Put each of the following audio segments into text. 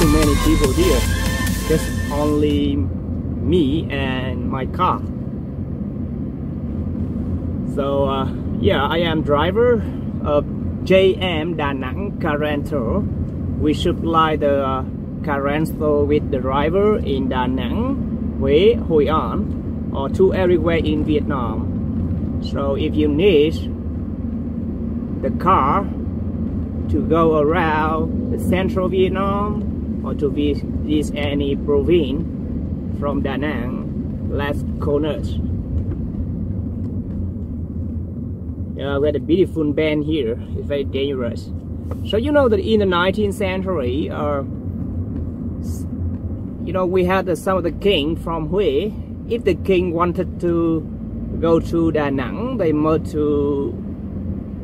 too many people here. Just only me and my car. So yeah, I am driver of JM Da Nang Car Rental. We supply the car rental with the driver in Da Nang, Huế, Hoi An, or to everywhere in Vietnam. So if you need the car to go around the central Vietnam or to visit any province from Da Nang, let's connect. Yeah, we had a beautiful bend here. It's very dangerous. So you know that in the 19th century, you know, we had some of the king from Huế. If the king wanted to go to Da Nang, they moved to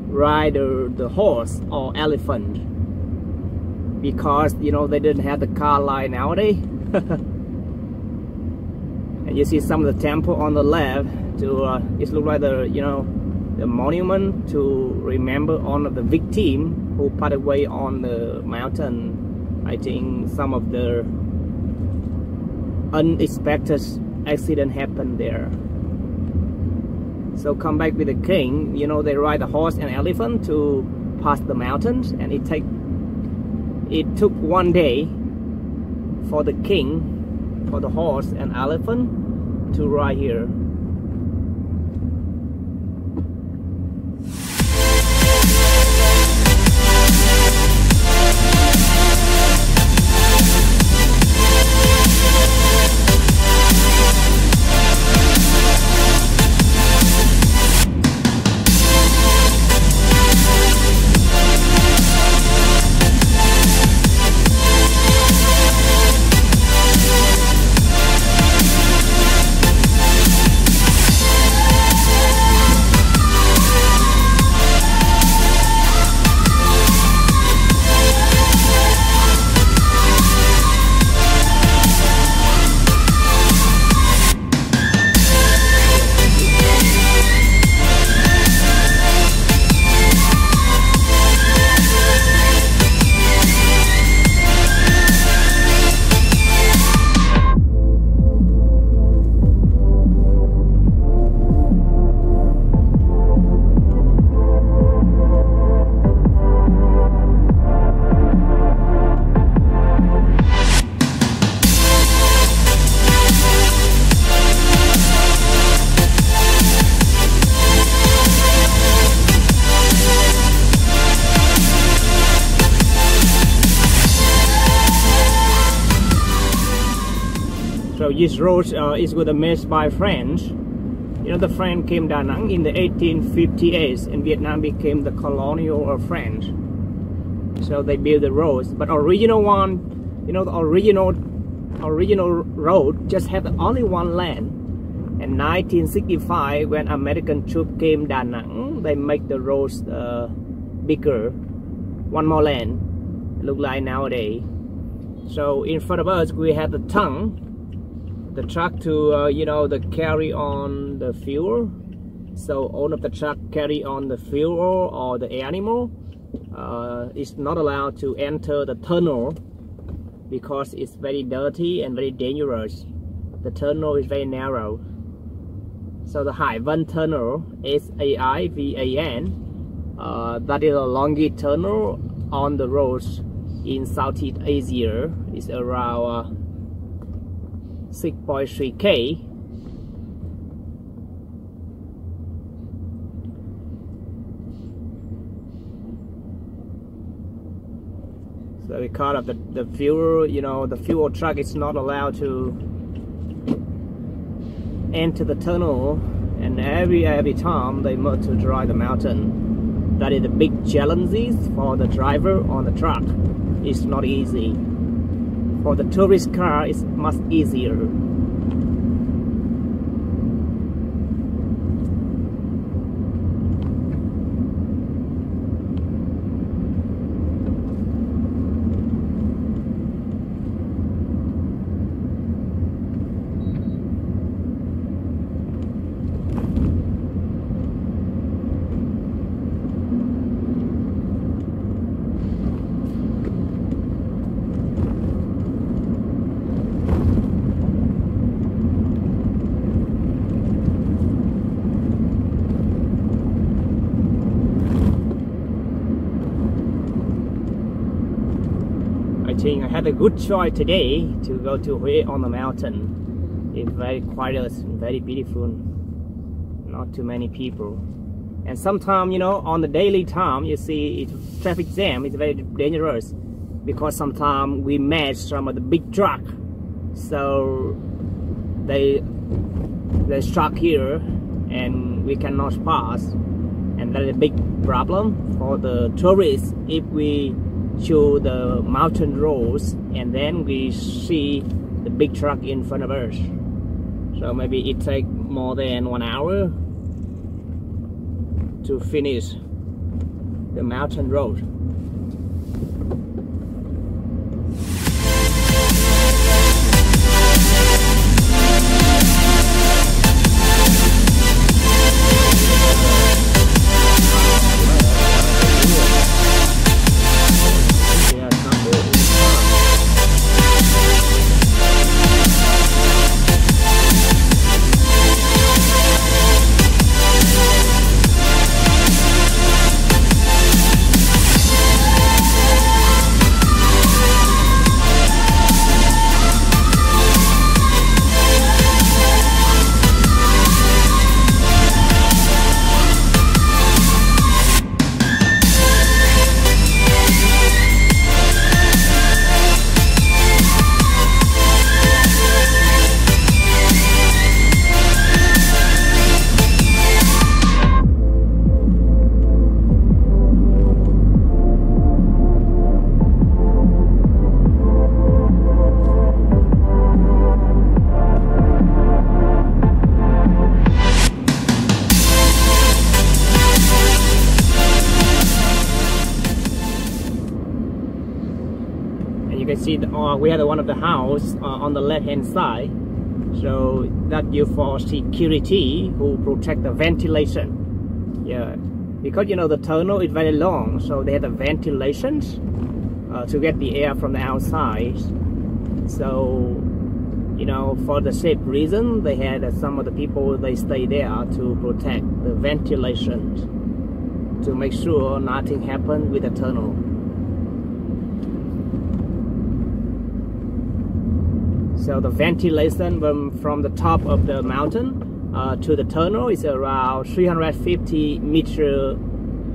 ride the horse or elephant, because you know they didn't have the car line nowadays. And you see some of the temple on the left. To it looks like the, you know, the monument to remember all of the victim who passed away on the mountain. I think some of the unexpected accident happened there. So come back with the king, you know, they ride the horse and elephant to pass the mountains, and it took 1 day for the king, for the horse and elephant to ride here. So this road is was made by French. You know, the French came to Da Nang in the 1858s, and Vietnam became the colonial of French. So they built the roads, but original one, you know, the original road just had only one lane. In 1965, when American troops came to Da Nang, they make the roads bigger, one more lane, look like nowadays. So in front of us, we have the tongue. The truck to you know, the carry on the fuel. So all of the truck carry on the fuel or the animal is not allowed to enter the tunnel because it's very dirty and very dangerous. The tunnel is very narrow. So the Hai Van Tunnel, H-A-I-V-A-N, that is the longest tunnel on the roads in Southeast Asia. It's around 6.3 km. So because of the fuel, you know, the fuel truck is not allowed to enter the tunnel, and every time they must to drive the mountain. That is the big challenges for the driver on the truck. It's not easy. For the tourist car, it's much easier. exciting. I had a good try today to go to Hoi on the mountain. It's very quiet, very beautiful, not too many people. And sometimes, you know, on the daily time, you see it's traffic jam. It's very dangerous because sometimes we match some of the big truck, so they stuck here and we cannot pass, and that's a big problem for the tourists. If we show the mountain roads and then we see the big truck in front of us, so maybe it takes more than 1 hour to finish the mountain road. You can see we had one of the house on the left hand side, so that you for security who protect the ventilation. Yeah, because you know the tunnel is very long, so they have the ventilations to get the air from the outside. So you know, for the safe reason, they had some of the people they stay there to protect the ventilation to make sure nothing happened with the tunnel. So the ventilation from the top of the mountain to the tunnel is around 350 meters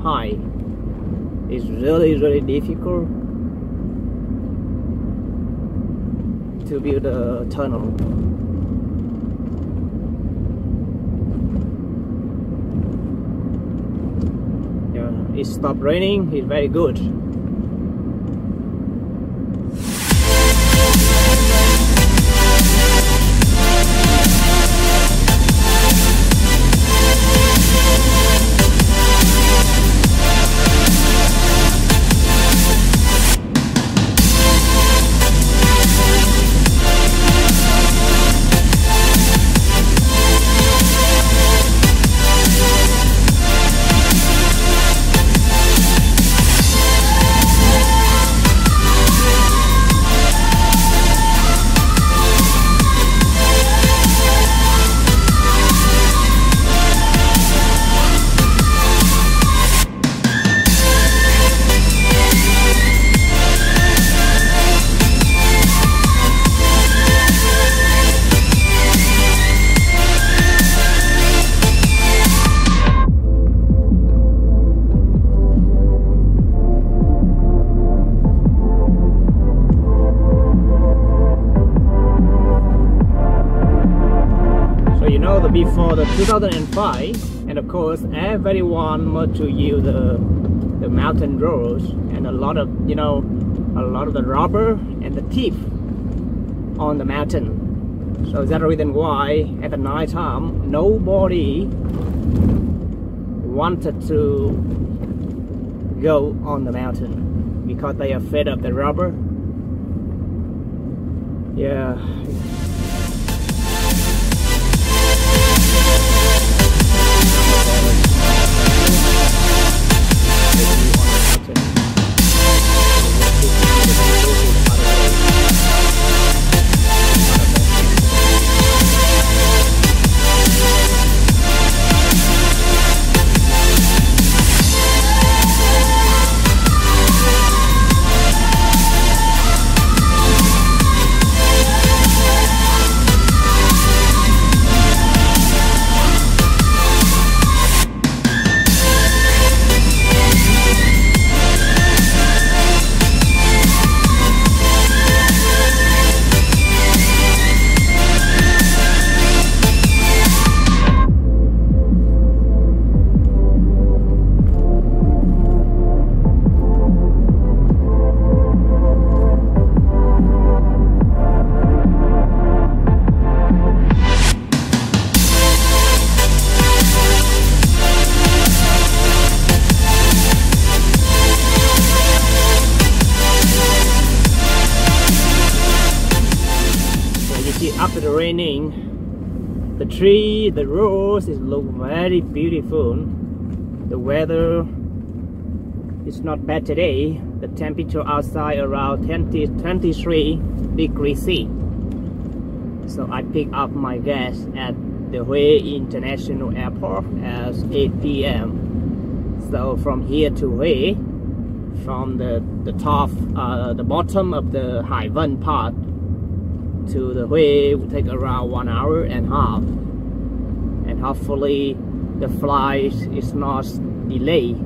high. It's really difficult to build a tunnel. Yeah, it stopped raining, it's very good. Before the 2005, and of course everyone want to use the mountain roads, and a lot of the robber and the thief on the mountain. So that's the reason why at the night time nobody wanted to go on the mountain because they are fed up the robber. Yeah. raining. The tree, the roads is look very beautiful. The weather is not bad today. The temperature outside around 23 degrees C. So I pick up my guest at the Hoi International Airport at 8 p.m. So from here to Hoi, from the bottom of the Hai Van part to the Hoi will take around 1.5 hours, and hopefully the flight is not delayed.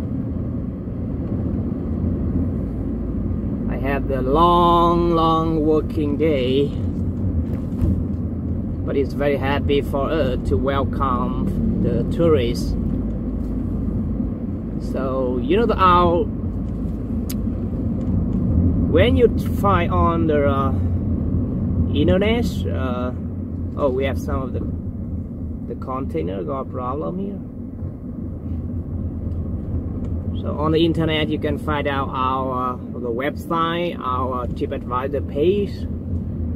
I have the long working day, but it's very happy for us to welcome the tourists. So you know, when you find on the internet, oh, we have some of the container got problem here. So on the internet you can find out our the website, our TripAdvisor page.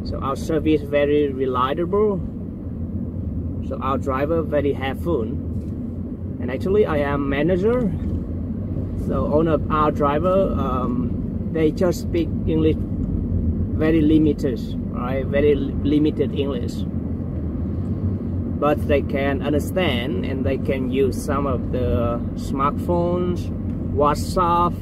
So our service very reliable. So our driver very helpful. And actually I am manager. So owner of our driver, they just speak English very limited, right? Very limited English. But they can understand and they can use some of the smartphones, WhatsApp,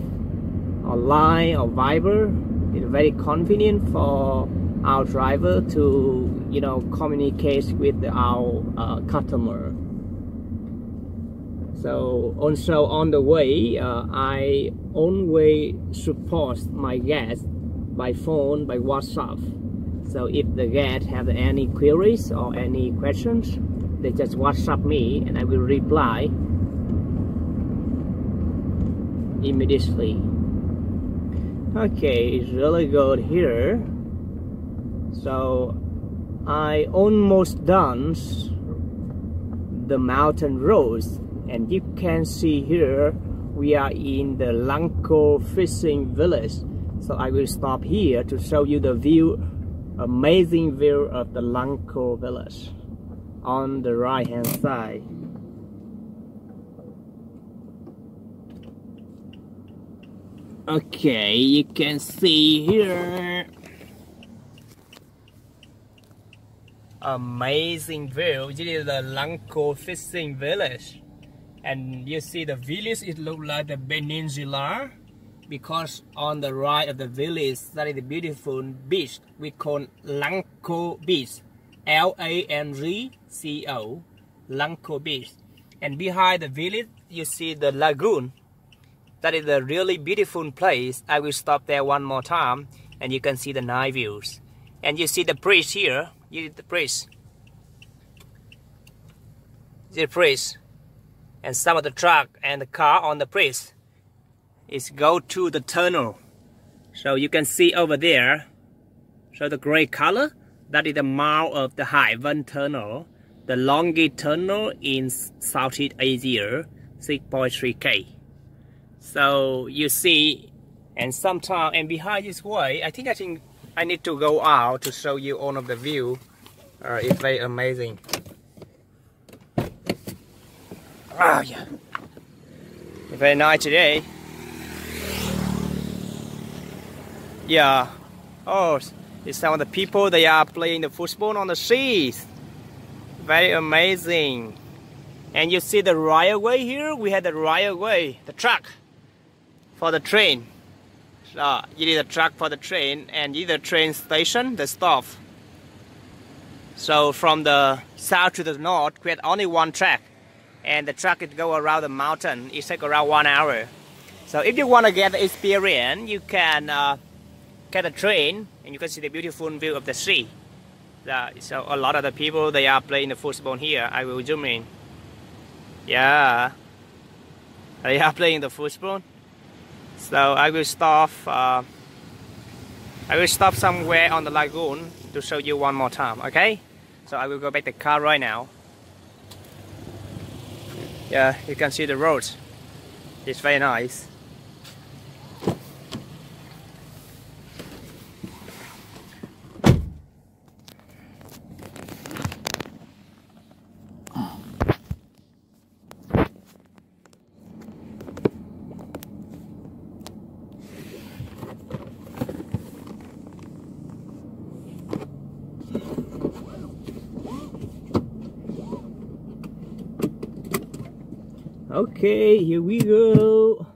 online or Viber. It's very convenient for our driver to, you know, communicate with our customer. So also on the way, I always support my guests by phone, by WhatsApp. So if the guests have any queries or any questions, they just WhatsApp me and I will reply immediately. Okay, it's really good here. So I almost done the mountain roads, and you can see here we are in the Langco Fishing Village. So I will stop here to show you the view, amazing view of the Langco Village on the right hand side. Okay, you can see here amazing view. This is the Langco Fishing Village, and you see the village, it looks like the peninsula, because on the right of the village that is a beautiful beach we call Langco Beach, L-A-N-G-C-O, Langco Beach. And behind the village you see the lagoon. That is a really beautiful place. I will stop there one more time and you can see the night views. And you see the bridge here. You see the bridge. The bridge. And some of the truck and the car on the bridge is go to the tunnel. So you can see over there. So the gray color, that is the mouth of the Hai Van Tunnel, the longest tunnel in Southeast Asia, 6.3 km. So you see, and sometime and behind this way, I think I need to go out to show you all of the view. It's very amazing. Oh yeah, very nice today. Yeah. Oh, it's some of the people, they are playing the football on the seas. Very amazing. And you see the railway here. We had the railway, the track for the train. So you need a track for the train, and you need the train station, the stop. So from the south to the north, we had only one track, and the track it go around the mountain. It takes around 1 hour. So if you want to get the experience, you can get a train, and you can see the beautiful view of the sea. So a lot of the people, they are playing the football here. I will zoom in. Yeah, they are playing the football. So I will stop somewhere on the lagoon to show you one more time. Okay, so I will go back to the car right now. Yeah, you can see the road. It's very nice. Okay, here we go.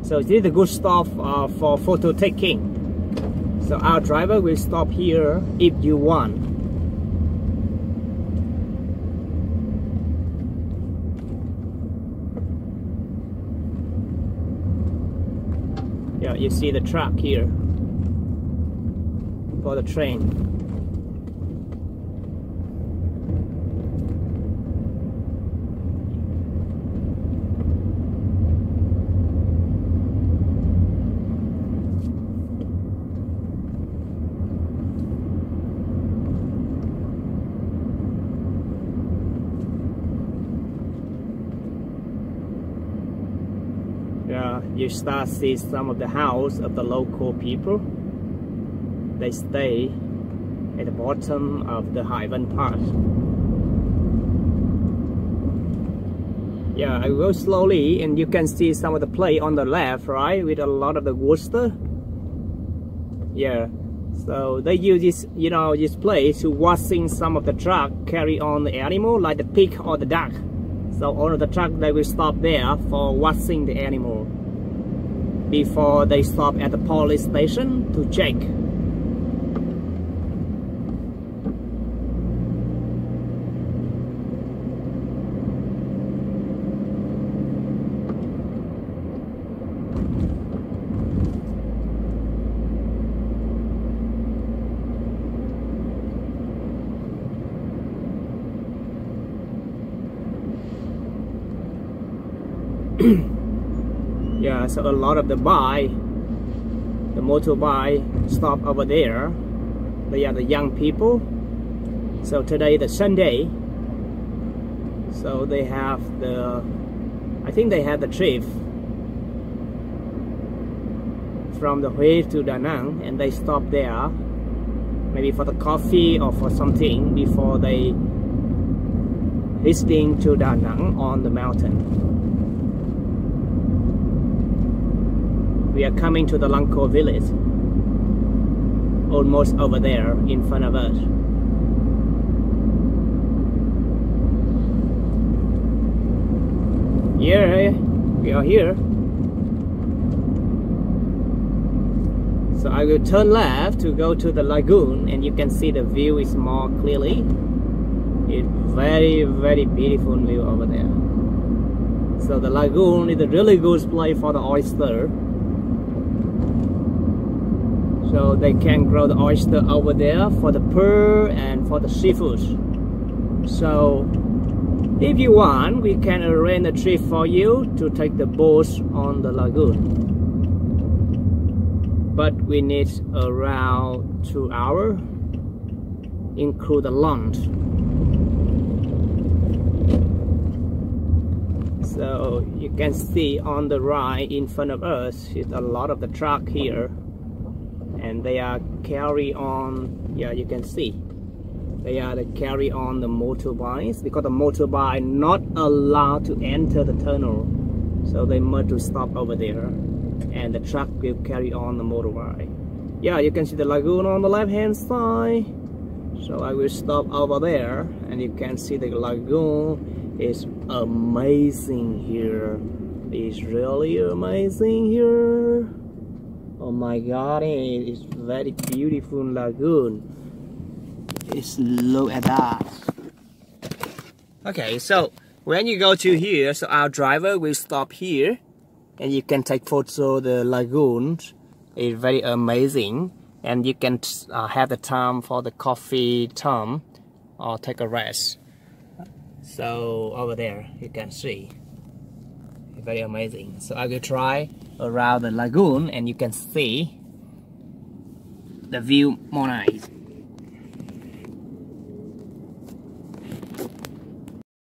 So this is a good stop for photo taking. So our driver will stop here if you want. Yeah, you see the track here for the train. You start see some of the house of the local people. They stay at the bottom of the Hai Van Pass. Yeah, I go slowly and you can see some of the play on the left, right, with a lot of the Worcester. Yeah, so they use this, you know, this place to watching some of the truck carry on the animal like the pig or the duck. So all of the truck, they will stop there for watching the animal before they stop at the police station to check. Yeah, so a lot of the motorbike stop over there. They are the young people. So today the Sunday. So they have the, I think they have the trip from the Huế to Da Nang, and they stop there maybe for the coffee or for something before they heading to Da Nang on the mountain. We are coming to the Langco village, almost over there in front of us. Yeah, we are here. So I will turn left to go to the lagoon, and you can see the view is more clearly. It's very beautiful view over there. So the lagoon is a really good place for the oyster. So they can grow the oyster over there for the pearl and for the seafood. So if you want, we can arrange a trip for you to take the boat on the lagoon. But we need around 2 hours, include the lunch. So you can see on the right in front of us is a lot of the truck here. And they are carry on, yeah, you can see they are carry on the motorbikes, because the motorbike not allowed to enter the tunnel, so they must to stop over there, and the truck will carry on the motorbike. Yeah, you can see the lagoon on the left hand side, so I will stop over there, and you can see the lagoon is amazing here. It's really amazing here. Oh my god, it's very beautiful lagoon. Just look at that. Okay, so when you go to here, so our driver will stop here, and you can take photo the lagoon. It's very amazing, and you can have the time for the coffee time or take a rest. So over there you can see. Very amazing. So I will try around the lagoon, and you can see the view more nice.